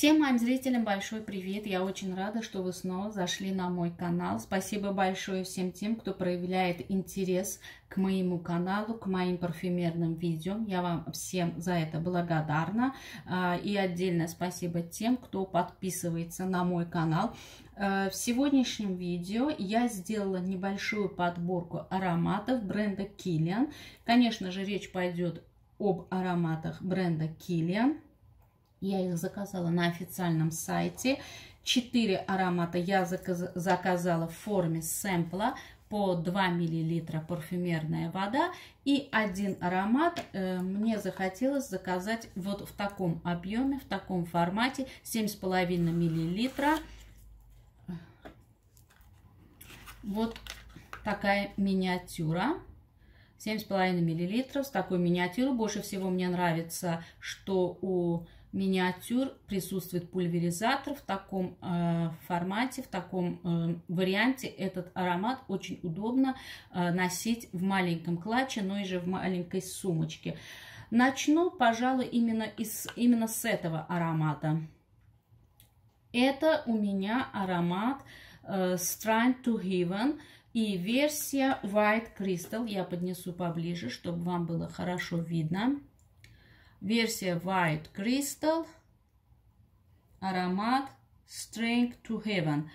Всем моим зрителям большой привет. Я очень рада, что вы снова зашли на мой канал. Спасибо большое всем тем, кто проявляет интерес к моему каналу, к моим парфюмерным видео. Я вам всем за это благодарна. И отдельно спасибо тем, кто подписывается на мой канал. В сегодняшнем видео я сделала небольшую подборку ароматов бренда Kilian. Конечно же, речь пойдет об ароматах бренда Kilian. Я их заказала на официальном сайте. 4 аромата я заказала в форме сэмпла по 2 мл парфюмерная вода. И один аромат мне захотелось заказать вот в таком объеме, в таком формате. 7,5 мл. Вот такая миниатюра. 7,5 мл. С такой миниатюрой больше всего мне нравится, что у миниатюр присутствует пульверизатор. В таком формате, в таком варианте этот аромат очень удобно носить в маленьком клатче, но и же в маленькой сумочке. Начну, пожалуй, именно с этого аромата. Это у меня аромат Strength to Heaven и версия White Crystal. Я поднесу поближе, чтобы вам было хорошо видно. Версия White Crystal, аромат Strength to Heaven.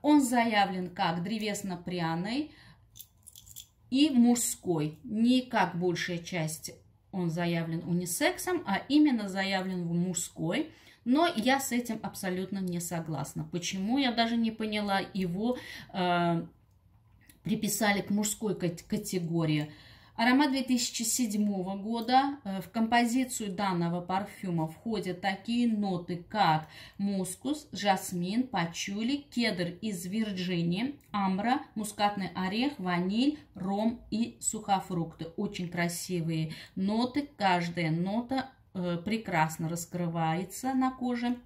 Он заявлен как древесно-пряный и мужской. Не как большая часть он заявлен унисексом, а именно заявлен мужской. Но я с этим абсолютно не согласна. Почему? Я даже не поняла. Его приписали к мужской категории. Аромат 2007 года. В композицию данного парфюма входят такие ноты, как мускус, жасмин, пачули, кедр из Вирджинии, амбра, мускатный орех, ваниль, ром и сухофрукты. Очень красивые ноты. Каждая нота прекрасно раскрывается на коже.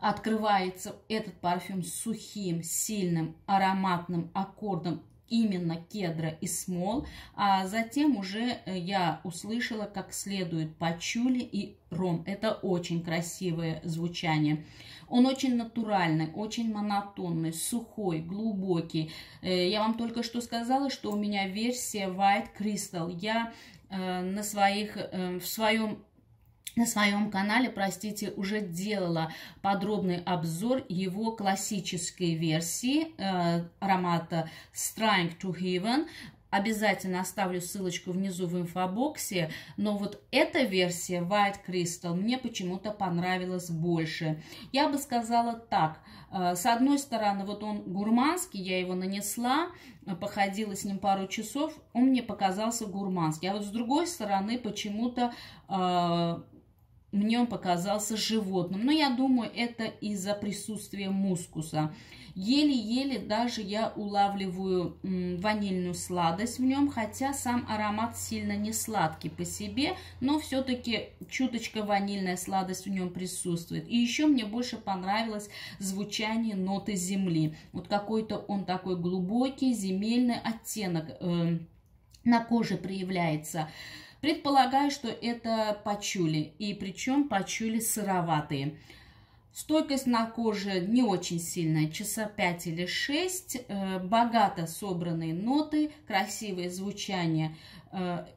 Открывается этот парфюм сухим, сильным, ароматным аккордом именно кедра и смол, а затем уже я услышала как следует пачули и ром. Это очень красивое звучание. Он очень натуральный, очень монотонный, сухой, глубокий. Я вам только что сказала, что у меня версия White Crystal. Я на своем канале, простите, уже делала подробный обзор его классической версии аромата Strength to Heaven. Обязательно оставлю ссылочку внизу в инфобоксе. Но вот эта версия White Crystal мне почему-то понравилась больше. Я бы сказала так. С одной стороны, вот он гурманский, я его нанесла, походила с ним пару часов, он мне показался гурманский. А вот с другой стороны, почему-то мне он показался животным. Но я думаю, это из-за присутствия мускуса. Еле-еле даже я улавливаю ванильную сладость в нем, хотя сам аромат сильно не сладкий по себе, но все-таки чуточка ванильная сладость в нем присутствует. И еще мне больше понравилось звучание ноты земли. Вот какой-то он такой глубокий, земельный оттенок на коже проявляется. Предполагаю, что это пачули, и причем пачули сыроватые. Стойкость на коже не очень сильная, часа 5 или 6. Богато собранные ноты, красивое звучание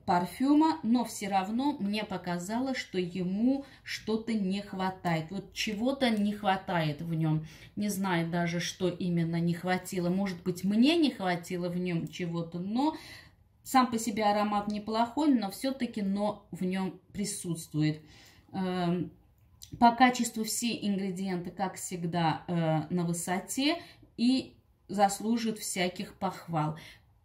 парфюма, но все равно мне показалось, что ему что-то не хватает. Вот чего-то не хватает в нем. Не знаю даже, что именно не хватило. Может быть, мне не хватило в нем чего-то, но... Сам по себе аромат неплохой, но все-таки «но» в нем присутствует. По качеству все ингредиенты, как всегда, на высоте и заслуживают всяких похвал.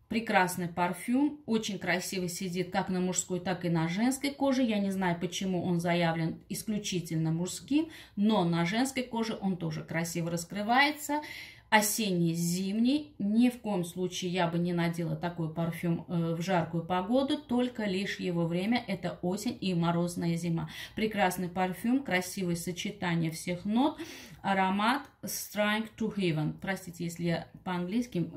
Прекрасный парфюм, очень красиво сидит как на мужской, так и на женской коже. Я не знаю, почему он заявлен исключительно мужским, но на женской коже он тоже красиво раскрывается. Осенний, зимний. Ни в коем случае я бы не надела такой парфюм в жаркую погоду, только лишь его время — это осень и морозная зима. Прекрасный парфюм, красивое сочетание всех нот. Аромат Strength to Heaven. Простите, если я по-английски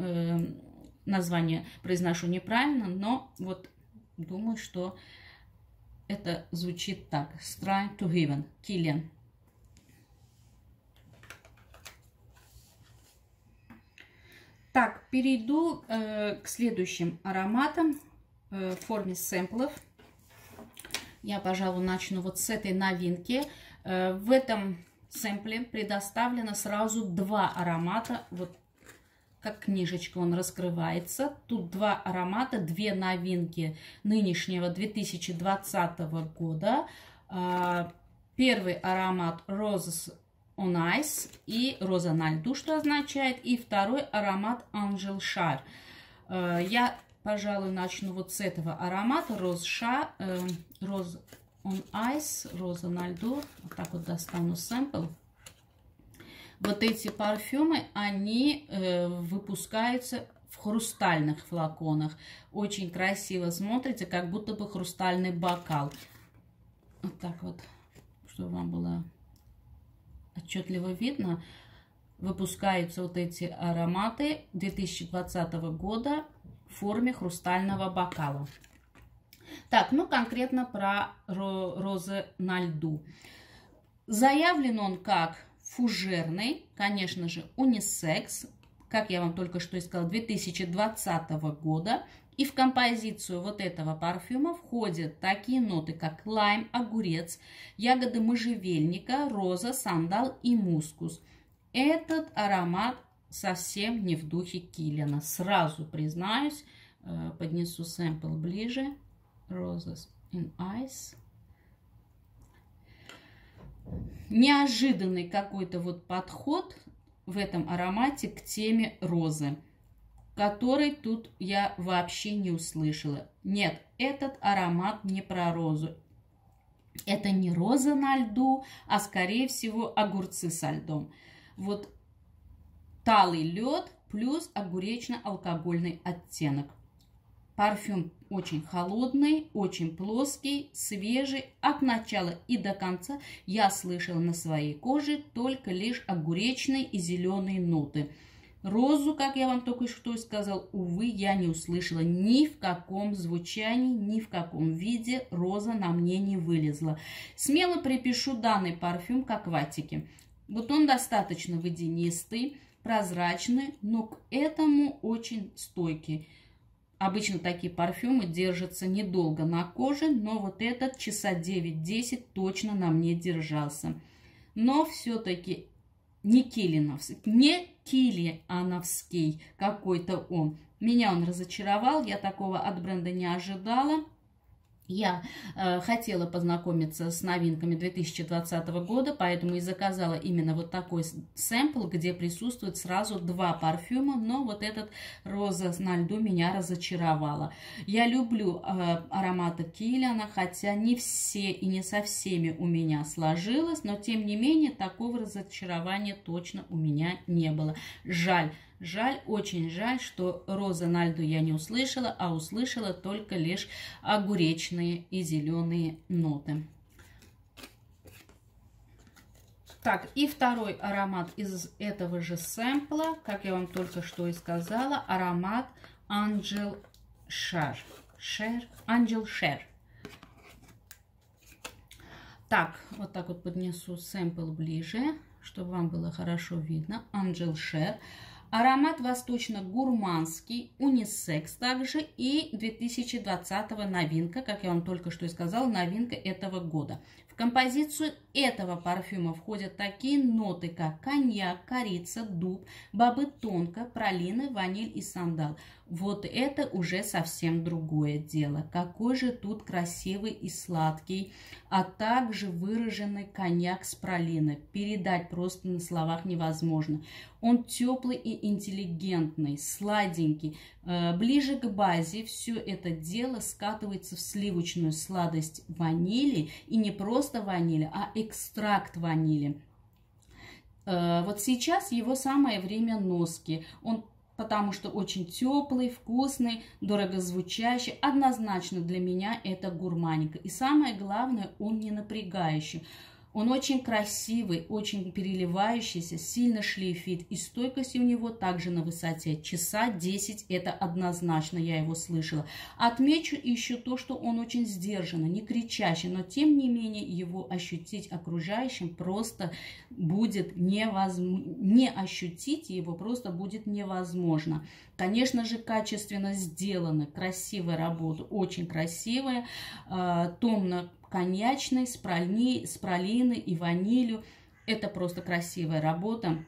название произношу неправильно, но вот думаю, что это звучит так. Strength to Heaven. Kilian. Так, перейду к следующим ароматам в форме сэмплов. Я, пожалуй, начну вот с этой новинки. В этом сэмпле предоставлено сразу два аромата. Вот как книжечка он раскрывается. Тут два аромата, две новинки нынешнего 2020 года. Первый аромат Rose on ice и роза на льду, что означает. И второй аромат Angel Share. Я, пожалуй, начну вот с этого аромата. Rose on ice, роза на льду. Вот так вот достану сэмпл. Вот эти парфюмы, они выпускаются в хрустальных флаконах. Очень красиво смотрится, как будто бы хрустальный бокал. Вот так вот, чтобы вам было отчетливо видно. Выпускаются вот эти ароматы 2020 года в форме хрустального бокала. Так, ну конкретно про розы на льду. Заявлен он как фужерный, конечно же, унисекс, как я вам только что и сказала, 2020 года. И в композицию вот этого парфюма входят такие ноты, как лайм, огурец, ягоды можжевельника, роза, сандал и мускус. Этот аромат совсем не в духе Килиана. Сразу признаюсь, поднесу сэмпл ближе. Roses in Ice. Неожиданный какой-то вот подход в этом аромате к теме розы, который тут я вообще не услышала. Нет, этот аромат не про розу. Это не роза на льду, а скорее всего огурцы со льдом. Вот талый лед плюс огуречно-алкогольный оттенок. Парфюм очень холодный, очень плоский, свежий. От начала и до конца я слышала на своей коже только лишь огуречные и зеленые ноты. Розу, как я вам только что сказала, увы, я не услышала ни в каком звучании, ни в каком виде роза на мне не вылезла. Смело припишу данный парфюм к акватике. Вот он достаточно водянистый, прозрачный, но к этому очень стойкий. Обычно такие парфюмы держатся недолго на коже, но вот этот часа 9-10 точно на мне держался. Но все-таки не килиановский какой-то он. Меня он разочаровал, я такого от бренда не ожидала. Я хотела познакомиться с новинками 2020 года, поэтому и заказала именно вот такой сэмпл, где присутствует сразу два парфюма, но вот этот роза на льду меня разочаровала. Я люблю ароматы Килиана, хотя не все и не со всеми у меня сложилось, но тем не менее такого разочарования точно у меня не было. Жаль. Жаль, очень жаль, что роза на льду я не услышала, а услышала только лишь огуречные и зеленые ноты. Так, и второй аромат из этого же сэмпла, как я вам только что и сказала, аромат Angel Share. Так вот поднесу сэмпл ближе, чтобы вам было хорошо видно. Angel Share. Аромат восточно-гурманский, унисекс также и 2020-го новинка, как я вам только что и сказала, новинка этого года. В композицию этого парфюма входят такие ноты, как коньяк, корица, дуб, бобы тонко, пралины, ваниль и сандал. Вот это уже совсем другое дело. Какой же тут красивый и сладкий, а также выраженный коньяк с пралиной. Передать просто на словах невозможно. Он теплый и интеллигентный, сладенький. Ближе к базе все это дело скатывается в сливочную сладость ванили. И не просто ванили, а экстракт ванили. Вот сейчас его самое время носки. Он потому что очень теплый, вкусный, дорогозвучащий. Однозначно для меня это гурманика. И самое главное, он не напрягающий. Он очень красивый, очень переливающийся, сильно шлейфит. И стойкость у него также на высоте. Часа 10, это однозначно, я его слышала. Отмечу еще то, что он очень сдержанный, не кричащий. Но тем не менее его ощутить окружающим просто будет невозможно. Не ощутить его просто будет невозможно. Конечно же, качественно сделаны, красивая работа, очень красивая, томно коньячный, с пролиной и ванилью. Это просто красивая работа.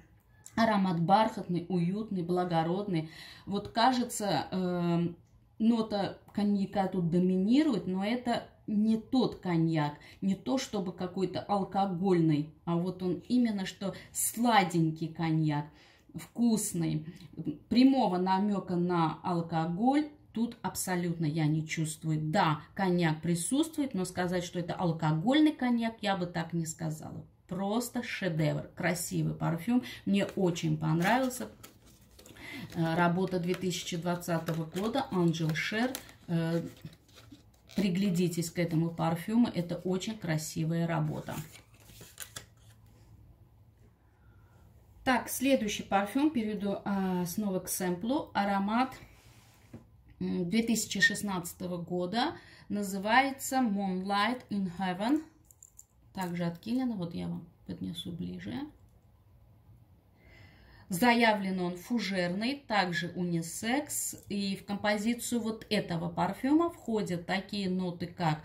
Аромат бархатный, уютный, благородный. Вот кажется, нота коньяка тут доминирует, но это не тот коньяк, не то чтобы какой-то алкогольный, а вот он именно что сладенький коньяк, вкусный. Прямого намека на алкоголь тут абсолютно я не чувствую. Да, коньяк присутствует, но сказать, что это алкогольный коньяк, я бы так не сказала. Просто шедевр. Красивый парфюм. Мне очень понравился. Работа 2020 года. Angel Share. Приглядитесь к этому парфюму. Это очень красивая работа. Так, следующий парфюм. Перейду снова к сэмплу. Аромат 2016 года, называется Moonlight in Heaven, также от Килиана. Вот я вам поднесу ближе. Заявлен он фужерный, также унисекс, и в композицию вот этого парфюма входят такие ноты, как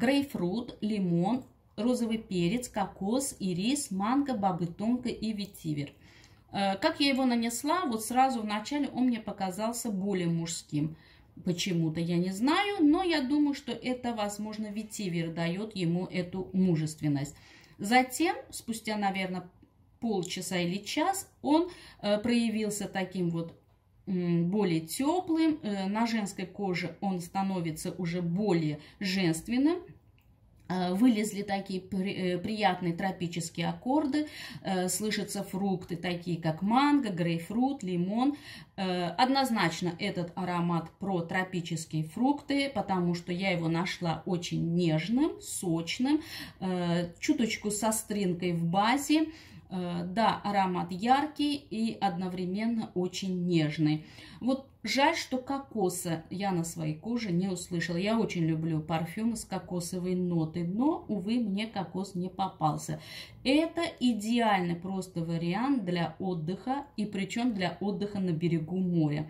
грейпфрут, лимон, розовый перец, кокос, ирис, манго, бобы тонко и ветивер. Как я его нанесла, вот сразу вначале он мне показался более мужским. Почему-то я не знаю, но я думаю, что это, возможно, ветивер дает ему эту мужественность. Затем, спустя, наверное, полчаса или час, он проявился таким вот более теплым. На женской коже он становится уже более женственным. Вылезли такие приятные тропические аккорды, слышатся фрукты, такие как манго, грейпфрут, лимон. Однозначно этот аромат про тропические фрукты, потому что я его нашла очень нежным, сочным, чуточку со стринкой в базе. Да, аромат яркий и одновременно очень нежный. Вот жаль, что кокоса я на своей коже не услышала. Я очень люблю парфюмы с кокосовой нотой, но, увы, мне кокос не попался. Это идеальный просто вариант для отдыха, и причем для отдыха на берегу моря.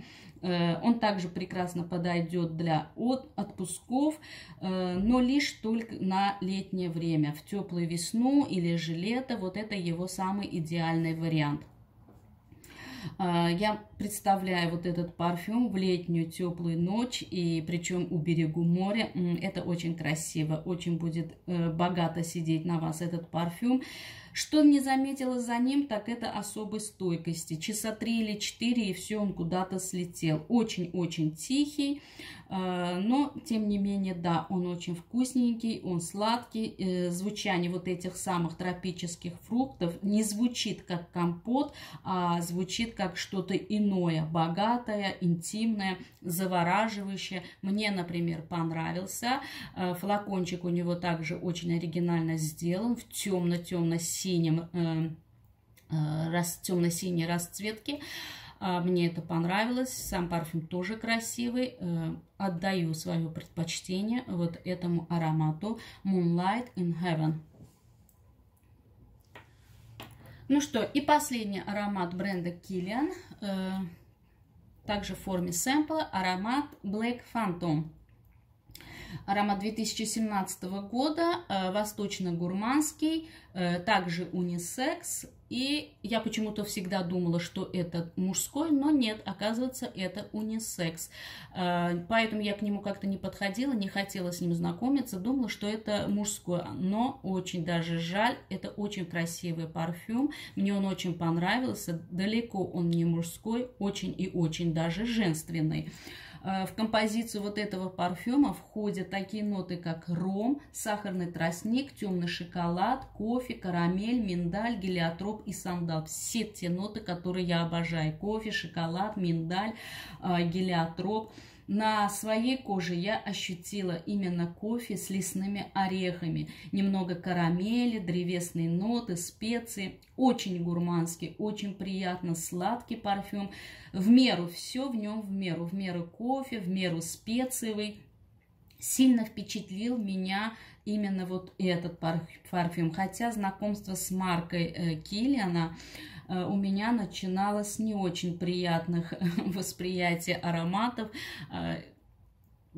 Он также прекрасно подойдет для отпусков, но лишь только на летнее время, в теплую весну или же лето. Вот это его самый идеальный вариант. Я представляю вот этот парфюм в летнюю теплую ночь, и причем у берегу моря. Это очень красиво, очень будет богато сидеть на вас этот парфюм. Что не заметила за ним, так это особой стойкости. Часа 3 или 4, и все, он куда-то слетел. Очень-очень тихий, но тем не менее, да, он очень вкусненький, он сладкий. Звучание вот этих самых тропических фруктов не звучит как компот, а звучит как что-то иное, богатое, интимное, завораживающее. Мне, например, понравился. Флакончик у него также очень оригинально сделан, в темно-темно-синем, темно-синей расцветки. Мне это понравилось. Сам парфюм тоже красивый. Отдаю свое предпочтение вот этому аромату Moonlight in Heaven. Ну что, и последний аромат бренда Kilian, также в форме сэмпла, аромат Black Phantom. Аромат 2017 года, восточно-гурманский, также унисекс. И я почему-то всегда думала, что это мужской, но нет, оказывается, это унисекс. Поэтому я к нему как-то не подходила, не хотела с ним знакомиться, думала, что это мужской. Но очень даже жаль, это очень красивый парфюм, мне он очень понравился. Далеко он не мужской, очень и очень даже женственный. В композицию вот этого парфюма входят такие ноты, как ром, сахарный тростник, темный шоколад, кофе, карамель, миндаль, гелиотроп и сандал. Все те ноты, которые я обожаю. Кофе, шоколад, миндаль, гелиотроп. На своей коже я ощутила именно кофе с лесными орехами. Немного карамели, древесные ноты, специи. Очень гурманский, очень приятно, сладкий парфюм. В меру, все в нем в меру. В меру кофе, в меру специевый. Сильно впечатлил меня именно вот этот парфюм. Хотя знакомство с маркой Килиана у меня начиналось с не очень приятных восприятий ароматов.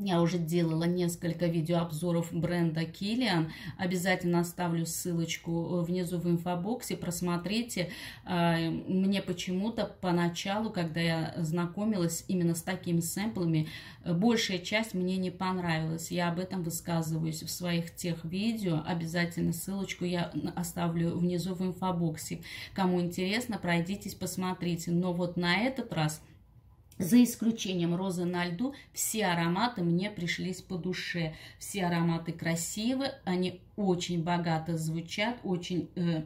Я уже делала несколько видеообзоров бренда Kilian. Обязательно оставлю ссылочку внизу в инфобоксе. Просмотрите. Мне почему-то поначалу, когда я знакомилась именно с такими сэмплами, большая часть мне не понравилась. Я об этом высказываюсь в своих тех видео. Обязательно ссылочку я оставлю внизу в инфобоксе. Кому интересно, пройдитесь, посмотрите. Но вот на этот раз... За исключением розы на льду, все ароматы мне пришлись по душе. Все ароматы красивы, они очень богато звучат, очень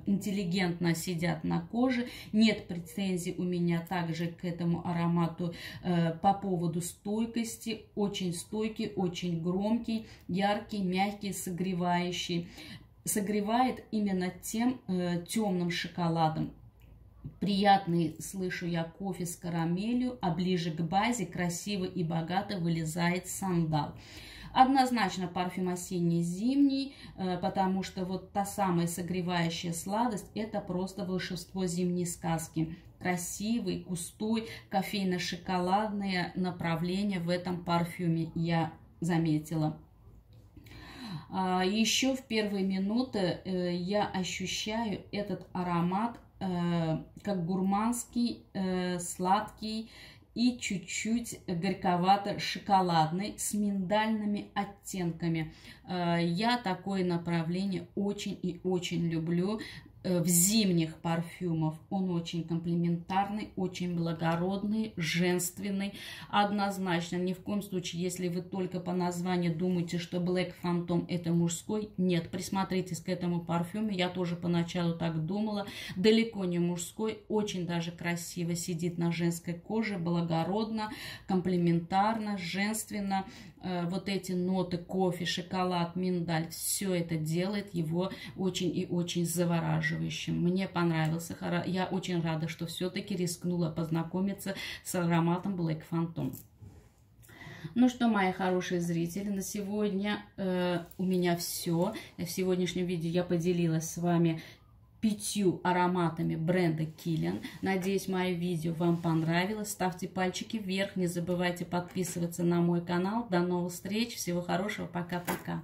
интеллигентно сидят на коже. Нет претензий у меня также к этому аромату по поводу стойкости. Очень стойкий, очень громкий, яркий, мягкий, согревающий. Согревает именно тем темным шоколадом. Приятный, слышу я, кофе с карамелью, а ближе к базе красиво и богато вылезает сандал. Однозначно парфюм осенний-зимний, потому что вот та самая согревающая сладость – это просто волшебство зимней сказки. Красивый, густой, кофейно-шоколадное направление в этом парфюме я заметила. Еще в первые минуты я ощущаю этот аромат как гурманский, сладкий и чуть-чуть горьковато-шоколадный с миндальными оттенками. Я такое направление очень и очень люблю в зимних парфюмах. Он очень комплиментарный, очень благородный, женственный. Однозначно, ни в коем случае, если вы только по названию думаете, что Black Phantom это мужской, нет, присмотритесь к этому парфюму. Я тоже поначалу так думала. Далеко не мужской, очень даже красиво сидит на женской коже, благородно, комплиментарно, женственно. Вот эти ноты кофе, шоколад, миндаль, все это делает его очень и очень завораживающим. Мне понравился. Я очень рада, что все-таки рискнула познакомиться с ароматом Black Phantom. Ну что, мои хорошие зрители, на сегодня у меня все. В сегодняшнем видео я поделилась с вами 5 ароматами бренда Kilian. Надеюсь, мое видео вам понравилось. Ставьте пальчики вверх. Не забывайте подписываться на мой канал. До новых встреч. Всего хорошего. Пока-пока.